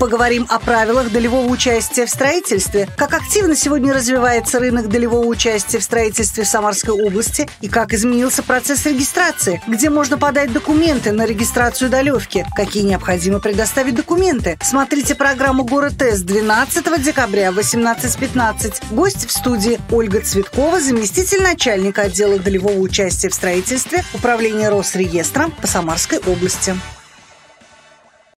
Поговорим о правилах долевого участия в строительстве, как активно сегодня развивается рынок долевого участия в строительстве в Самарской области и как изменился процесс регистрации, где можно подать документы на регистрацию долевки, какие необходимо предоставить документы. Смотрите программу «Город С» 12 декабря в 18:15. Гость в студии Ольга Цветкова, заместитель начальника отдела долевого участия в строительстве Управления Росреестром по Самарской области.